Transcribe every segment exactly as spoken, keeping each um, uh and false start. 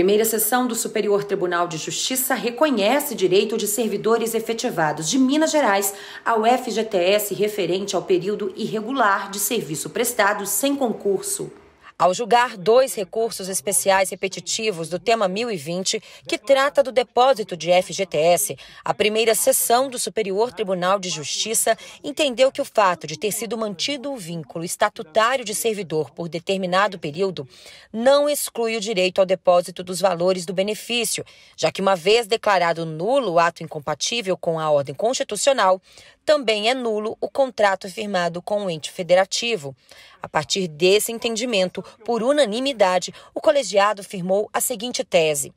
Primeira Seção do Superior Tribunal de Justiça reconhece direito de servidores efetivados de Minas Gerais ao F G T S referente ao período irregular de serviço prestado sem concurso. Ao julgar dois recursos especiais repetitivos do Tema mil e vinte, que trata do depósito de F G T S, a primeira seção do Superior Tribunal de Justiça entendeu que o fato de ter sido mantido o vínculo estatutário de servidor por determinado período não exclui o direito ao depósito dos valores do benefício, já que uma vez declarado nulo o ato incompatível com a ordem constitucional, também é nulo o contrato firmado com o ente federativo. A partir desse entendimento, por unanimidade, o colegiado firmou a seguinte tese: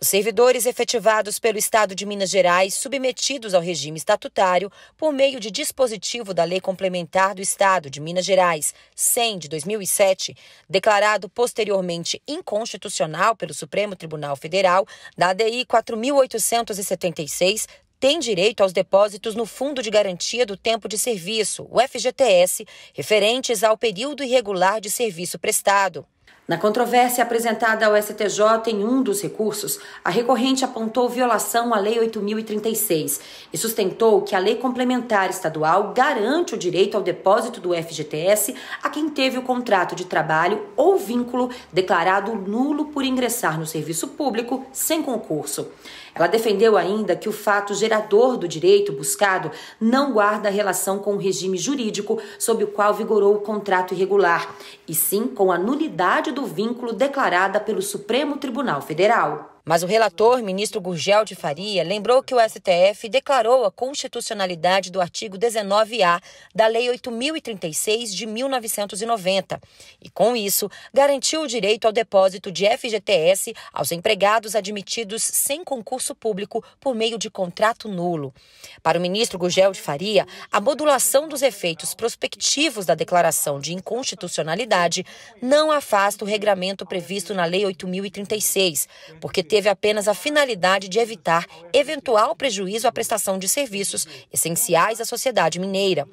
os servidores efetivados pelo Estado de Minas Gerais submetidos ao regime estatutário por meio de dispositivo da Lei Complementar do Estado de Minas Gerais cem de dois mil e sete, declarado posteriormente inconstitucional pelo Supremo Tribunal Federal, da A D I quatro mil oitocentos e setenta e seis, tem direito aos depósitos no Fundo de Garantia do Tempo de Serviço, o F G T S, referentes ao período irregular de serviço prestado. Na controvérsia apresentada ao S T J em um dos recursos, a recorrente apontou violação à Lei oito mil e trinta e seis e sustentou que a Lei Complementar Estadual garante o direito ao depósito do F G T S a quem teve o contrato de trabalho ou vínculo declarado nulo por ingressar no serviço público sem concurso. Ela defendeu ainda que o fato gerador do direito buscado não guarda relação com o regime jurídico sob o qual vigorou o contrato irregular, e sim com a nulidade do do vínculo declarada pelo Supremo Tribunal Federal. Mas o relator, ministro Gurgel de Faria, lembrou que o S T F declarou a constitucionalidade do artigo dezenove A da Lei oito mil e trinta e seis de mil novecentos e noventa e, com isso, garantiu o direito ao depósito de F G T S aos empregados admitidos sem concurso público por meio de contrato nulo. Para o ministro Gurgel de Faria, a modulação dos efeitos prospectivos da declaração de inconstitucionalidade não afasta o regramento previsto na Lei oito mil e trinta e seis, porque teve apenas a finalidade de evitar eventual prejuízo à prestação de serviços essenciais à sociedade mineira.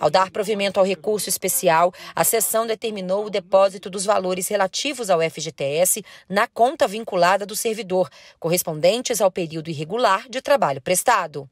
Ao dar provimento ao recurso especial, a seção determinou o depósito dos valores relativos ao F G T S na conta vinculada do servidor, correspondentes ao período irregular de trabalho prestado.